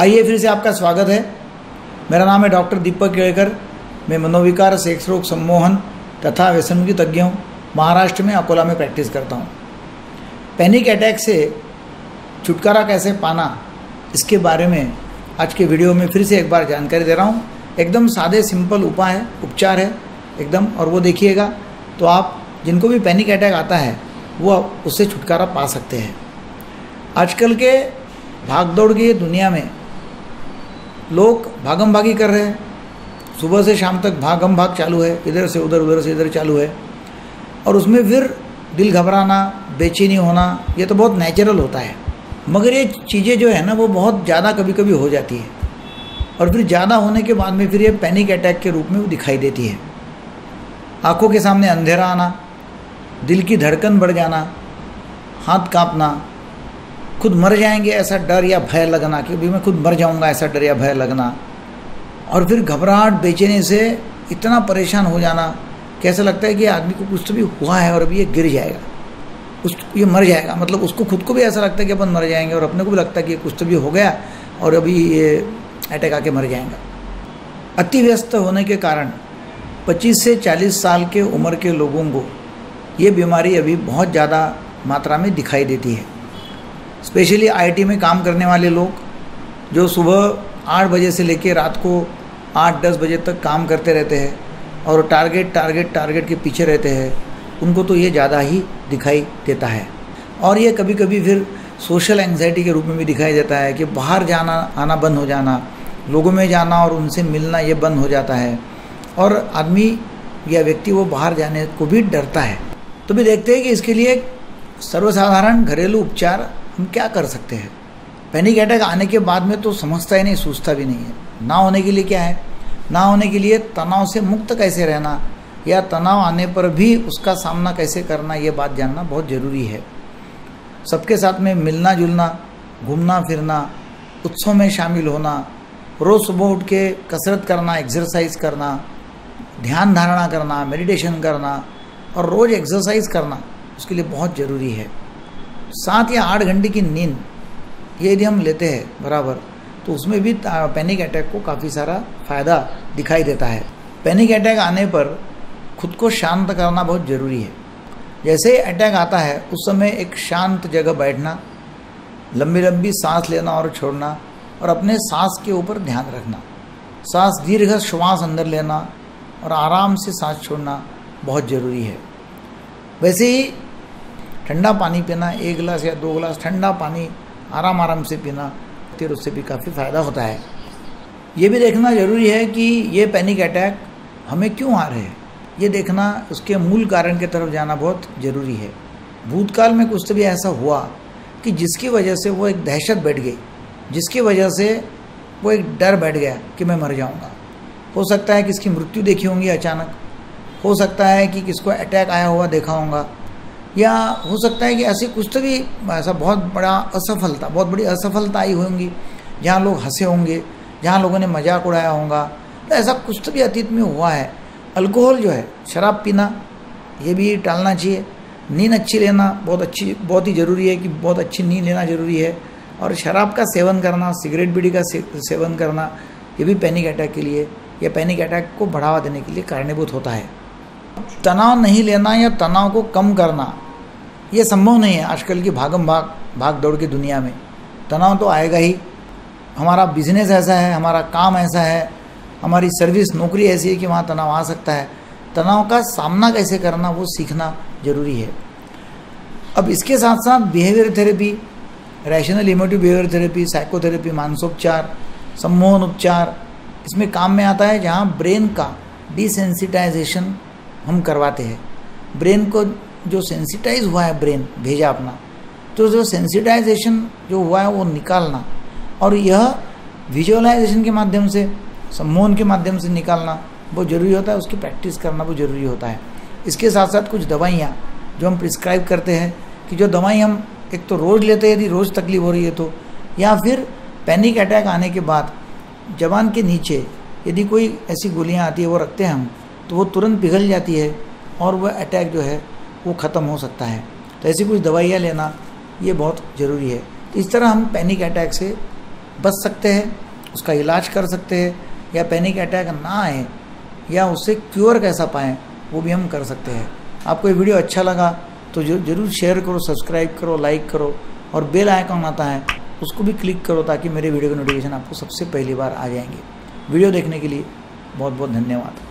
आइए फिर से आपका स्वागत है। मेरा नाम है डॉक्टर दीपक केलकर। मैं मनोविकार, सेक्स रोग, सम्मोहन तथा व्यसन की तज्ञ हूँ। महाराष्ट्र में अकोला में प्रैक्टिस करता हूँ। पैनिक अटैक से छुटकारा कैसे पाना, इसके बारे में आज के वीडियो में फिर से एक बार जानकारी दे रहा हूँ। एकदम सादे सिंपल उपाय है, उपचार है एकदम, और वो देखिएगा तो आप जिनको भी पैनिक अटैक आता है वो उससे छुटकारा पा सकते हैं। आजकल के भागदौड़ की दुनिया में लोग भागम भागी कर रहे हैं। सुबह से शाम तक भागम भाग चालू है, इधर से उधर उधर से इधर चालू है, और उसमें फिर दिल घबराना, बेचैनी होना, ये तो बहुत नेचुरल होता है। मगर ये चीज़ें जो है ना वो बहुत ज़्यादा कभी कभी हो जाती है, और फिर ज़्यादा होने के बाद में फिर ये पैनिक अटैक के रूप में वो दिखाई देती है। आँखों के सामने अंधेरा आना, दिल की धड़कन बढ़ जाना, हाथ काँपना, खुद मर जाएंगे ऐसा डर या भय लगना कि भी मैं खुद मर जाऊंगा ऐसा डर या भय लगना, और फिर घबराहट, बेचैनी से इतना परेशान हो जाना कि ऐसा लगता है कि आदमी को कुछ तो भी हुआ है और अभी ये गिर जाएगा, ये मर जाएगा। मतलब उसको खुद को भी ऐसा लगता है कि अपन मर जाएंगे, और अपने को भी लगता है कि कुछ तो भी हो गया और अभी ये अटैक आके मर जाएगा। अति व्यस्त होने के कारण 25 से 40 साल के उम्र के लोगों को ये बीमारी अभी बहुत ज़्यादा मात्रा में दिखाई देती है। स्पेशली आईटी में काम करने वाले लोग जो सुबह 8 बजे से लेकर रात को 8-10 बजे तक काम करते रहते हैं और टारगेट के पीछे रहते हैं, उनको तो ये ज़्यादा ही दिखाई देता है। और ये कभी कभी फिर सोशल एंग्जाइटी के रूप में भी दिखाई देता है कि बाहर जाना आना बंद हो जाना, लोगों में जाना और उनसे मिलना ये बंद हो जाता है, और आदमी या व्यक्ति वो बाहर जाने को भी डरता है। तो भी देखते हैं कि इसके लिए सर्वसाधारण घरेलू उपचार हम क्या कर सकते हैं। पैनिक अटैक आने के बाद में तो समझता ही नहीं, सूझता भी नहीं है। ना होने के लिए क्या है, ना होने के लिए तनाव से मुक्त कैसे रहना या तनाव आने पर भी उसका सामना कैसे करना, ये बात जानना बहुत ज़रूरी है। सबके साथ में मिलना जुलना, घूमना फिरना, उत्सव में शामिल होना, रोज़ सुबह उठ के कसरत करना, एक्सरसाइज करना, ध्यान धारणा करना, मेडिटेशन करना और रोज़ एक्सरसाइज करना, उसके लिए बहुत ज़रूरी है। 7 या 8 घंटे की नींद ये यदि हम लेते हैं बराबर, तो उसमें भी पैनिक अटैक को काफ़ी सारा फ़ायदा दिखाई देता है। पैनिक अटैक आने पर खुद को शांत करना बहुत ज़रूरी है। जैसे ही अटैक आता है उस समय एक शांत जगह बैठना, लंबी लंबी सांस लेना और छोड़ना, और अपने सांस के ऊपर ध्यान रखना। सांस, दीर्घ श्वास अंदर लेना और आराम से सांस छोड़ना बहुत ज़रूरी है। वैसे ही ठंडा पानी पीना, 1 गिलास या 2 गिलास ठंडा पानी आराम आराम से पीना, फिर उससे भी काफ़ी फ़ायदा होता है। ये भी देखना ज़रूरी है कि ये पैनिक अटैक हमें क्यों आ रहे हैं, ये देखना, उसके मूल कारण के तरफ जाना बहुत ज़रूरी है। भूतकाल में कुछ तो भी ऐसा हुआ कि जिसकी वजह से वो एक दहशत बैठ गई, जिसकी वजह से वो एक डर बैठ गया कि मैं मर जाऊंगा। हो सकता है किसकी मृत्यु देखी होंगी अचानक, हो सकता है कि किसको अटैक आया हुआ देखा होगा, या हो सकता है कि ऐसे कुछ तो भी ऐसा बहुत बड़ी असफलता आई होंगी जहाँ लोग हंसे होंगे, जहाँ लोगों ने मजाक उड़ाया होगा। तो ऐसा कुछ तो भी अतीत में हुआ है। अल्कोहल जो है, शराब पीना, ये भी टालना चाहिए। नींद अच्छी लेना बहुत ही ज़रूरी है कि बहुत अच्छी नींद लेना ज़रूरी है। और शराब का सेवन करना, सिगरेट बीड़ी का सेवन करना, ये भी पैनिक अटैक के लिए या पैनिक अटैक को बढ़ावा देने के लिए कारणीभूत होता है। तनाव नहीं लेना या तनाव को कम करना ये संभव नहीं है। आजकल की भाग दौड़ की दुनिया में तनाव तो आएगा ही। हमारा बिजनेस ऐसा है, हमारा काम ऐसा है, हमारी सर्विस, नौकरी ऐसी है कि वहाँ तनाव आ सकता है। तनाव का सामना कैसे करना वो सीखना ज़रूरी है। अब इसके साथ साथ behaviour therapy, rational emotive behaviour therapy, psychotherapy, मानसोपचार, सम्मोहन उपचार, इसमें काम में आता है जहाँ ब्रेन का डिसेंसिटाइजेशन हम करवाते हैं। ब्रेन को जो सेंसिटाइज हुआ है, ब्रेन भेजा अपना, तो जो सेंसिटाइजेशन जो हुआ है वो निकालना, और यह विजुअलाइजेशन के माध्यम से, सम्मोहन के माध्यम से निकालना बहुत ज़रूरी होता है। उसकी प्रैक्टिस करना बहुत ज़रूरी होता है। इसके साथ साथ कुछ दवाइयाँ जो हम प्रिस्क्राइब करते हैं, कि जो दवाई हम एक तो रोज़ लेते हैं यदि रोज़ तकलीफ हो रही है तो, या फिर पैनिक अटैक आने के बाद जबान के नीचे यदि कोई ऐसी गोलियां आती है वो रखते हैं हम तो वो तुरंत पिघल जाती है और वह अटैक जो है वो ख़त्म हो सकता है। तो ऐसी कुछ दवाइयाँ लेना ये बहुत ज़रूरी है। तो इस तरह हम पैनिक अटैक से बच सकते हैं, उसका इलाज कर सकते हैं, या पैनिक अटैक ना आए या उससे क्योर कैसा पाएँ वो भी हम कर सकते हैं। आपको ये वीडियो अच्छा लगा तो ज़रूर शेयर करो, सब्सक्राइब करो, लाइक करो और बेल आइकॉन आता है उसको भी क्लिक करो ताकि मेरे वीडियो के नोटिफिकेशन आपको सबसे पहली बार आ जाएंगे। वीडियो देखने के लिए बहुत बहुत धन्यवाद।